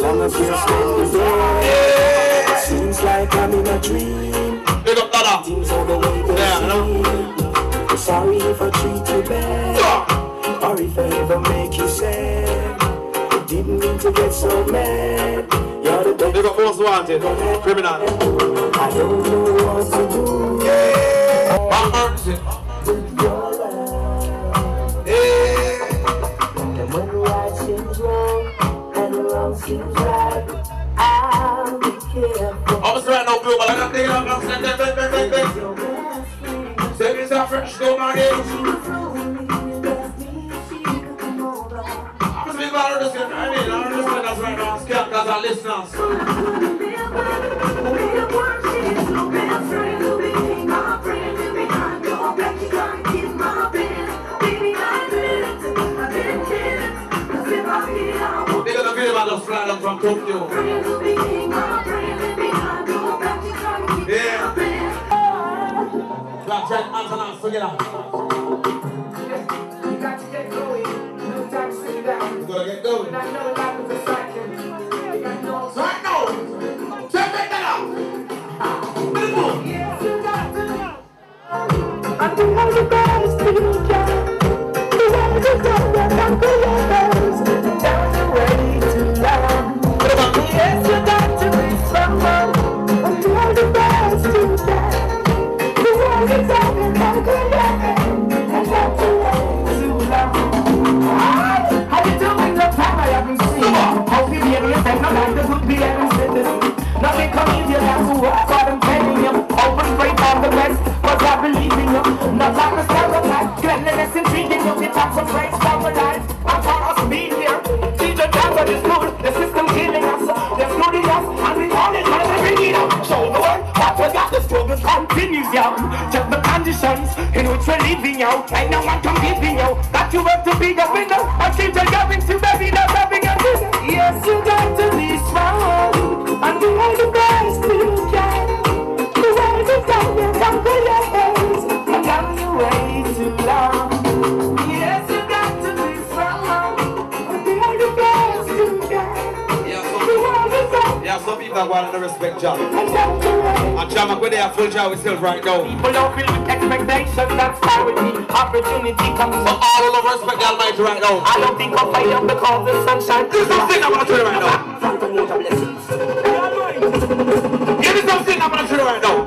As long as you stand the door, it seems like I'm in a dream. Big up, Dada. Things are the way they seem. Sorry if I treat you bad, or if I ever make you sad. I didn't mean to get so mad. You're the best. Big up, most wanted. Criminal. I don't know what to do. Yeah. Bumper. From Tokyo. Yeah. Black Jack Antonas together. You got to get going. No time to sit down. You gotta get going. I know life is a cycle. So I know. Check that out. Beautiful. Yeah. I do have the best thing you can. You want to go and I'm going to go. Check the conditions in which we're living out. And no one can give you that you have to be the winner. I keep the going to the winner, having a winner. Yes, you got to be strong and do all the best you can. You want to come and conquer your hands and down your way to love. Yes, you got to be strong and do all the best you can. You want to come. Yeah, some people want to respect John. And John McQuaid, a full job with self right now. People don't feel with expectations, that's fine with me. Opportunity comes up. So all of us respect the Almighty right now. I don't think I'll fight up because the sunshine. This is something I'm going to do right now. Give me something I'm going to do right now.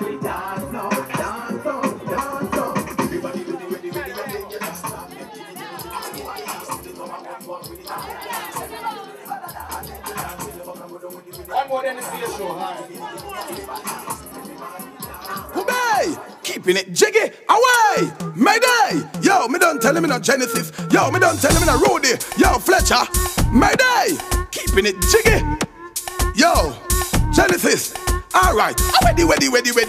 Everybody dance now, dance now, dance now. Everybody do the way the I'm more than the show. Keeping it jiggy away. Mayday. Yo, me don't tell him in a Genesis. Yo, me don't tell him in a Roody. Yo, Fletcher. Mayday. Keeping it jiggy. Yo, Genesis. All right. I'm ready. I'm ready. Hey, I've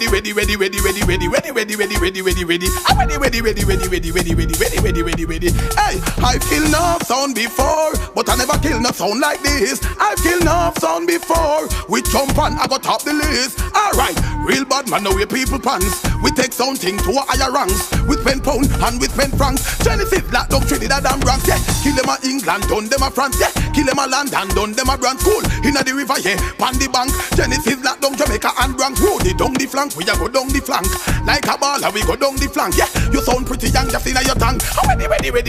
killed enough sound before, but I never killed no sound like this. I've killed enough sound before. We jump on, I go top the list. All right. Real bad man, now we people pants. We take something to a higher ranks. With £10 and with £10. Genesis, black dog, Trinidad and Bronx, yeah. Kill them a England, done them a France, yeah. Kill them a London, done them a brand school. Inna the river, yeah, pan the bank. Genesis, black dog, Jamaica and Bronx. Roody down the flank, we a go down the flank. Like a baller, we go down the flank, yeah. You sound pretty young, just inna your tongue. Ready. Give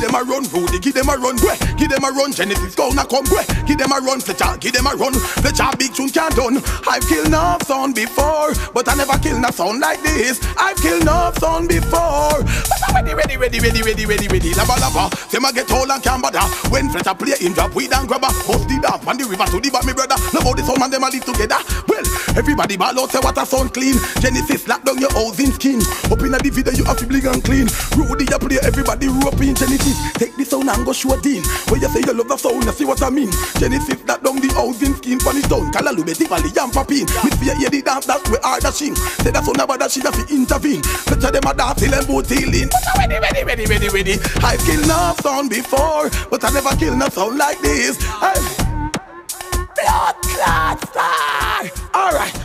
them a run, Roody, give them a run, boy. Give them a run, Genesis, gonna come, boy. Give them a run, Fletcher, give them a run. Fletcher, big tune can't done. I've killed no sound before, but I never killed no sound like this. I've killed no sound before. But I'm ready. Lava. Them I get all and can't bother. When Fletcher play in drop, we don't grabber. Bust the dog on the river to the back, me brother. Love how the sound and them a live together. Well, everybody ball out, say what a sound clean. Genesis, lock down your housing skin. Up in the video, you have to bling and clean. Roody, you play, everybody rope in. Genesis, take the sound and go show a dean. When you say you love the sound, you see what I mean. Genesis, lock down the housing skin. Punish down, call a little bit, valley and papin. Miss Fia, hear the dance, that's where hard that sing. Say that sound about that she have to intervene. Fletcher, them a dance till them both healing. Ready. I've killed no sound before, but I never killed no sound like this. Blood clot star. All right.